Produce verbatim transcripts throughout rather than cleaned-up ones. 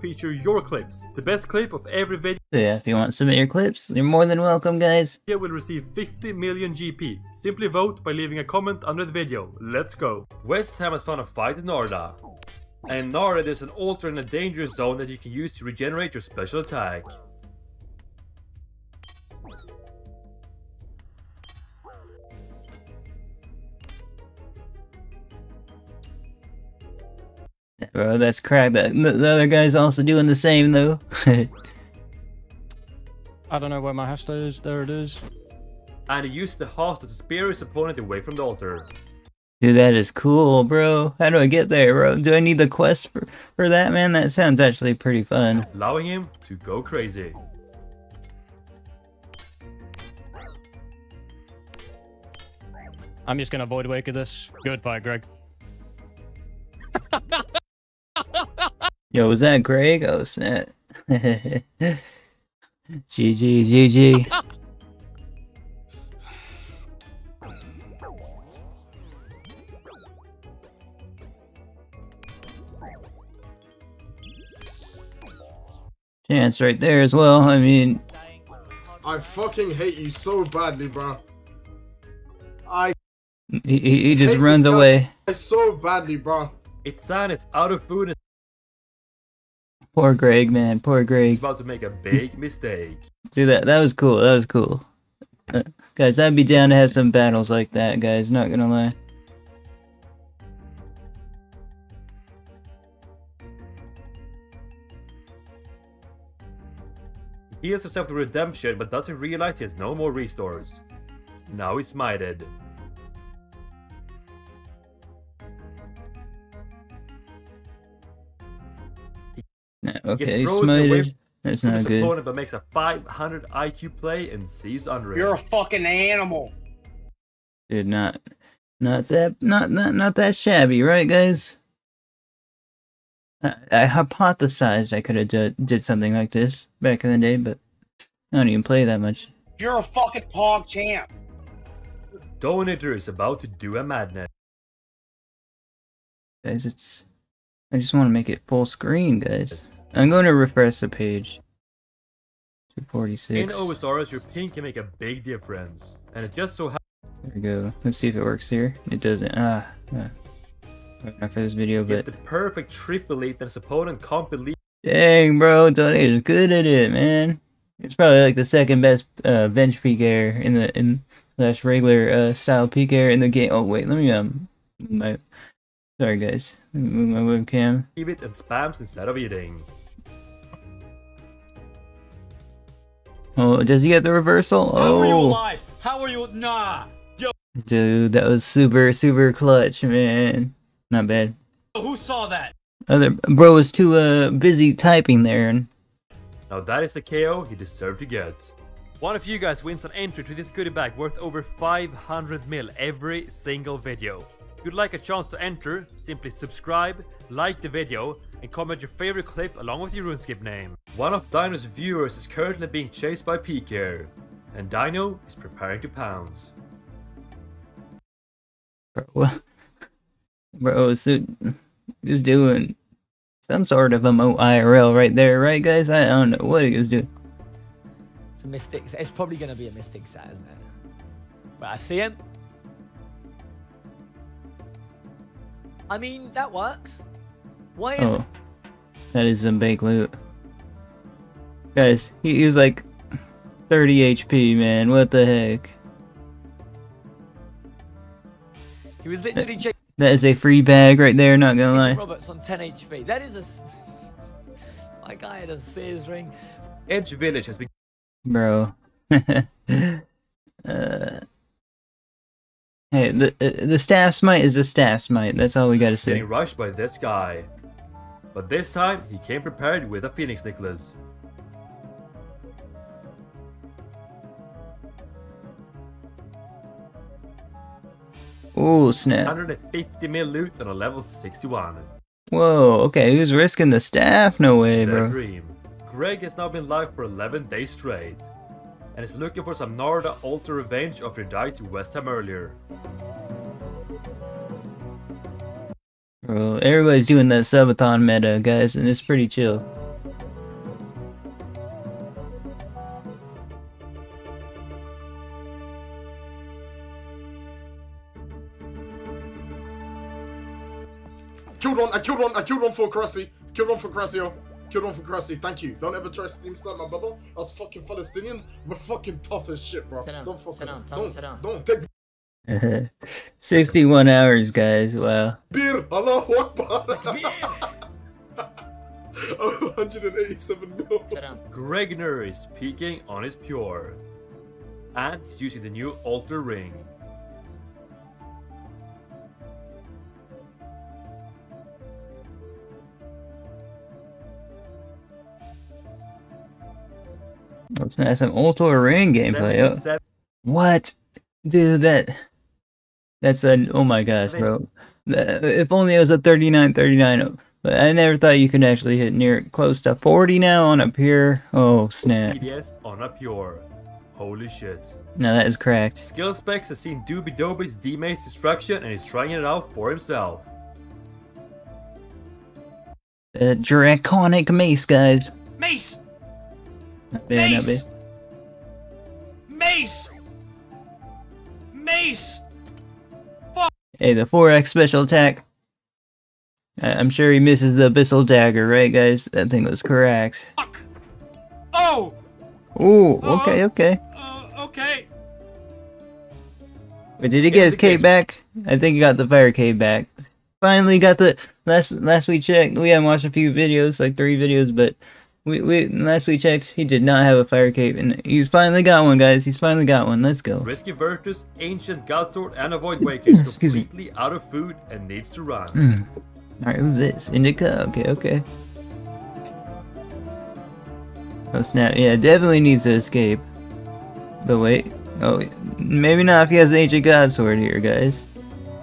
feature your clips. The best clip of every video. So yeah, if you want to submit your clips, you're more than welcome, guys. You will receive fifty million G P. Simply vote by leaving a comment under the video. Let's go. West Ham has found a fight in Nardah. And Nardah is an altar in a dangerous zone that you can use to regenerate your special attack. Bro, that's cracked. The, the other guy's also doing the same, though. I don't know where my hasta is. There it is. And he used the hasta to spear his opponent away from the altar. Dude, that is cool, bro. How do I get there, bro? Do I need the quest for, for that, man? That sounds actually pretty fun. Allowing him to go crazy. I'm just going to Void Waker this. Goodbye, Greg. Yo, was that Gregosnet? G G, G G. Chance right there as well. I mean, I fucking hate you so badly, bro. I he he, he just runs away so badly, bro. It's on. It's out of food. And poor Greg, man. Poor Greg. He's about to make a big mistake. Dude, that that was cool. That was cool. Uh, guys, I'd be down to have some battles like that, guys. Not gonna lie. He has himself to redemption, but doesn't realize he has no more restores. Now he's smited. Okay, he smited. That's not good. Opponent, but makes a five hundred I Q play and sees unreal. You're a fucking animal. Dude, not, not that, not not not that shabby, right, guys? I, I hypothesized I could have did did something like this back in the day, but I don't even play that much. You're a fucking pog champ. Donator is about to do a madness. Guys, it's. I just want to make it full screen, guys. I'm going to refresh the page. two forty-six. In O S R S, your ping can make a big difference. And it just so happens. There we go. Let's see if it works here. It doesn't. Ah. ah. Not for this video, but. It's the perfect triple elite that his opponent can't believe. Dang, bro. Donator's good at it, man. It's probably like the second best uh, bench peak air in the. in slash regular uh, style peak air in the game. Oh, wait. Let me. um. My, sorry, guys. Let me move my webcam. Leave it and spams instead of eating. Oh, does he get the reversal? Oh. How are you alive? How are you? Nah. Yo. Dude, that was super, super clutch, man. Not bad. Who saw that? Other bro was too uh busy typing there. And now that is the K O he deserved to get. One of you guys wins an entry to this goodie bag worth over five hundred mil every single video. If you'd like a chance to enter, simply subscribe, like the video, and comment your favorite clip along with your RuneScape name. One of Dino's viewers is currently being chased by peak air, and Dino is preparing to pounce. Bro, bro, so he's doing some sort of a M O I R L right there, right, guys? I don't know what he was doing. It's a mystic. It's probably gonna be a mystic set, isn't it? But I see him. I mean, that works. Why is oh, that is some big loot. Guys, he, he was like thirty H P, man. What the heck? He was literally that, that is a free bag right there, not gonna lie. Roberts on ten H P. That is a... My guy had a Sears ring. Edge Village has been... Bro. uh... Hey, the uh, the staff smite is the staff smite. That's all we gotta say. Getting rushed by this guy, but this time he came prepared with a Phoenix Necklace. Oh snap! one hundred fifty mil loot on a level sixty-one. Whoa. Okay, who's risking the staff? No way, the bro. Dream. Greg has now been live for eleven days straight. And is looking for some Nardah altar revenge after he died to West Ham earlier. Bro, everybody's doing that subathon meta, guys, and it's pretty chill. I killed one. I killed one for Cressy. Killed one for Cressio. Killed one for Cressy. Thank you. Don't ever try to steam snipe my brother. Us fucking Palestinians, we're fucking tough as shit, bro. Don't fucking us. Don't. Don't take. sixty-one hours, guys. Wow. Beer. Allahu Akbar. one hundred eighty-seven mil. Gregner is peeking on his pure. And he's using the new Ultor ring. That's nice. Some Ultor ring gameplay. Oh. What? Dude, that. That's an. Oh my gosh, bro. If only it was a thirty-nine thirty-nine. But I never thought you could actually hit near close to forty now on a pure. Oh snap! P D S on a pure. Holy shit! Now that is cracked. Skill specs has seen Doobie Doobie's D-Maze destruction and he's trying it out for himself. The Draconic Mace, guys. Mace. Not bad, Mace. Not bad. Mace. Mace. Fuck. Hey, the four X special attack. I'm sure he misses the abyssal dagger, right, guys? That thing was correct. Fuck. Oh! Ooh, oh, okay, okay. Uh, okay. Wait, did he get yeah, his cape back? I think he got the fire cape back. Finally got the... Last last we checked, we haven't watched a few videos, like three videos, but... we, we Last we checked, he did not have a fire cape, and he's finally got one, guys. He's finally got one. Let's go. Risky Virtus, Ancient God Sword, and a Void wakers completely me. out of food and needs to run. Mm. Alright, who's this? Indica? Okay, okay. Oh snap, yeah, definitely needs to escape. But wait, oh, maybe not if he has the Ancient God Sword here, guys.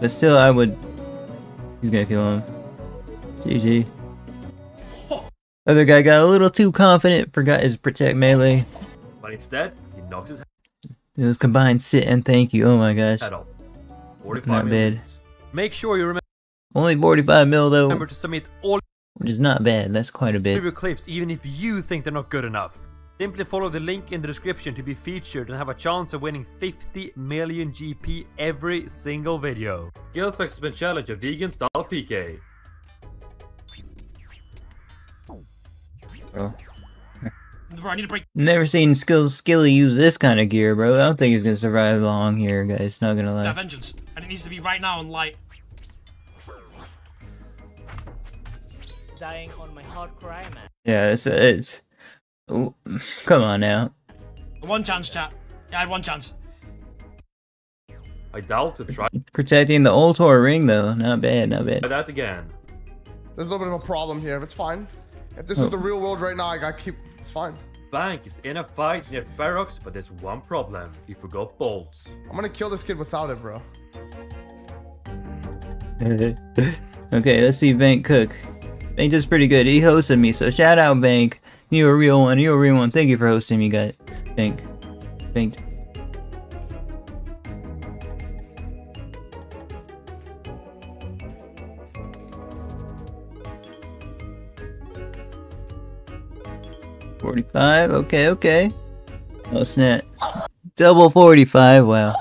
But still, I would... He's gonna kill him. G G. Other guy got a little too confident, forgot his protect melee. But instead, he knocks his head. It was combined sit and thank you, oh my gosh. Not bad. Make sure you remember... Only forty-five mil though, remember to submit all, which is not bad, that's quite a bit. Clips, even if you think they're not good enough. Simply follow the link in the description to be featured and have a chance of winning fifty million G P every single video. Skill specs has been challenged, a vegan style P K. Bro. Bro, I need a break. Never seen Skill Skilly use this kind of gear, bro. I don't think he's gonna survive long here, guys, not gonna lie. That vengeance, and it needs to be right now in light. Dying on my hard cry, man. Yeah, it's it's. Ooh, come on now. One chance, chat. Yeah, I had one chance. I doubt to try protecting the Ultor ring though. Not bad, not bad. Try that again. There's a little bit of a problem here, but it's fine. If this oh. is the real world right now, I gotta keep. It's fine. Bank is in a fight near Ferox, but there's one problem. He forgot bolts. I'm gonna kill this kid without it, bro. Okay, let's see Bank cook. Bank is pretty good. He hosted me, so shout out Bank. You're a real one. You're a real one. Thank you for hosting me, guys. Bank, Bank. forty-five. Okay, okay. Oh snap! Double forty-five. Wow.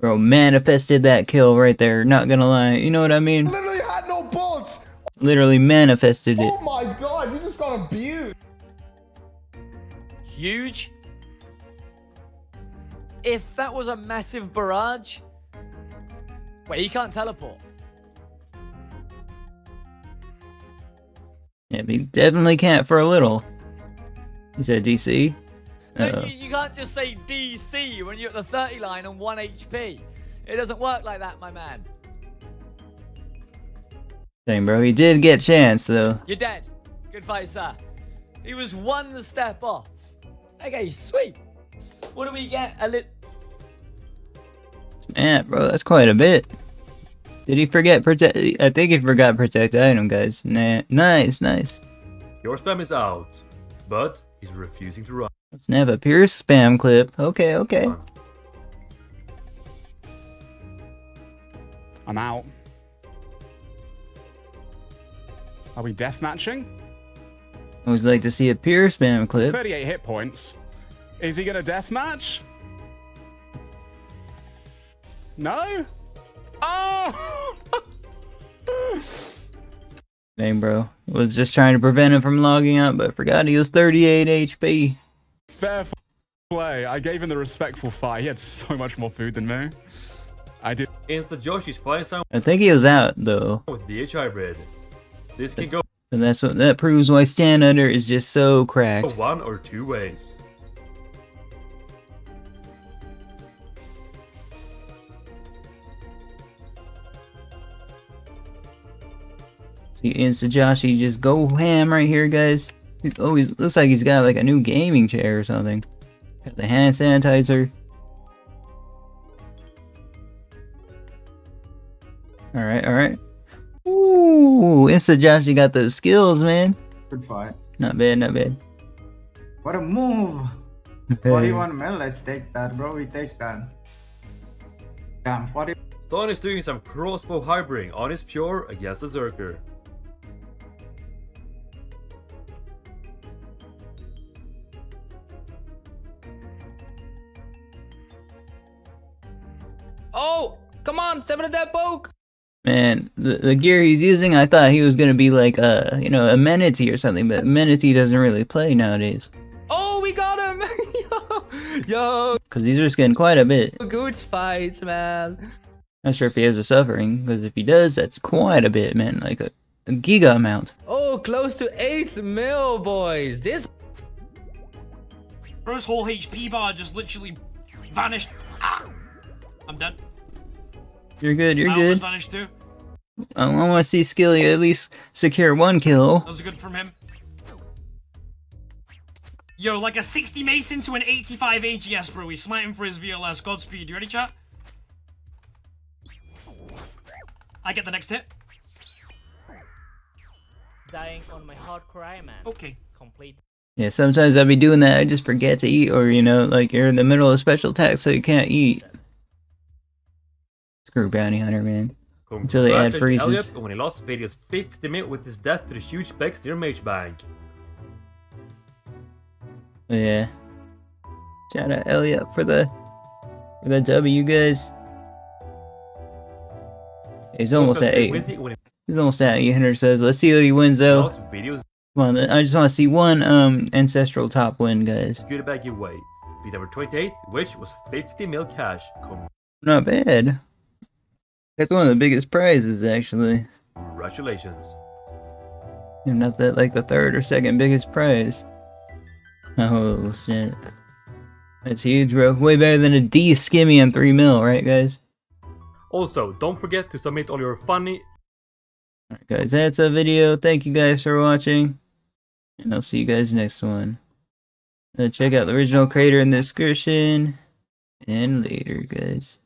Bro, manifested that kill right there, not gonna lie, you know what I mean? Literally had no bolts! Literally manifested it. Oh my god, you just got abused! Huge? If that was a massive barrage... Wait, he can't teleport. Yeah, but he definitely can't for a little. He said D C? No, uh, you, you can't just say D C when you're at the thirty line and one H P. It doesn't work like that, my man. Dang, bro, he did get chance though. You're dead. Good fight, sir. He was one step off. Okay, sweet. What do we get? A lit. Snap, bro, that's quite a bit. Did he forget protect? I think he forgot protect item, guys. Nah, nice, nice. Your spam is out, but he's refusing to run. Let's have a pure spam clip. Okay, okay. I'm out. Are we deathmatching? I always like to see a pure spam clip. thirty-eight hit points. Is he gonna deathmatch? No? Oh! Dang, bro. Was just trying to prevent him from logging out, but forgot he was thirty-eight H P. Fair play. I gave him the respectful fight. He had so much more food than me. I did. Insta Joshi's fighting someone. I think he was out, though. With the hybrid. This can go. And that's what that proves why Stand Under is just so cracked. One or two ways. See, Insta Joshi just go ham right here, guys. He always looks like he's got like a new gaming chair or something. Got the hand sanitizer. All right, all right. Ooh, Insta Joshi got those skills, man. Good fight. Not bad, not bad. What a move! forty-one mil, let's take that, bro. We take that. Damn, forty. Thorn is doing some crossbow hybrid on his pure against the Zerker. Oh, come on, seven of that poke! Man, the, the gear he's using, I thought he was gonna be like, uh, you know, amenity or something, but amenity doesn't really play nowadays. Oh, we got him! Yo! Because these are getting quite a bit. Good fights, man. Not sure if he has a suffering, because if he does, that's quite a bit, man. Like a, a giga amount. Oh, close to eight mil, boys. This. Bro's whole H P bar just literally vanished. Ah! I'm dead. You're good, you're I good. Vanished too. I want to see Skilly at least secure one kill. That was good from him. Yo, like a sixty mace into an eighty-five A G S, bro. We smite him for his V L S. Godspeed. You ready, chat? I get the next hit. Dying on my hard cry, man. Okay. Complete. Yeah, sometimes I'll be doing that. I just forget to eat, or, you know, like you're in the middle of special attack, so you can't eat. Screw Bounty Hunter, man. Until they add freezes. Elliot, when he lost Vadia's fifty mil with his death to the huge Bex near Mage Bank. Yeah. Shout out Elliot for the for the W, guys. He's almost at eight. He's almost at eight hundred. Says, let's see who he wins though. Come on, I just want to see one um ancestral top win, guys. Good about your weight. Beat number twenty-eight, which was fifty mil cash. Not bad. That's one of the biggest prizes, actually. Congratulations. And not that like the third or second biggest prize. Oh shit. That's huge, bro. Way better than a D skimmy on three mil, right, guys? Also, don't forget to submit all your funny. Alright, guys, that's a video. Thank you guys for watching, and I'll see you guys next one. Uh, check out the original creator in the description, and later, guys.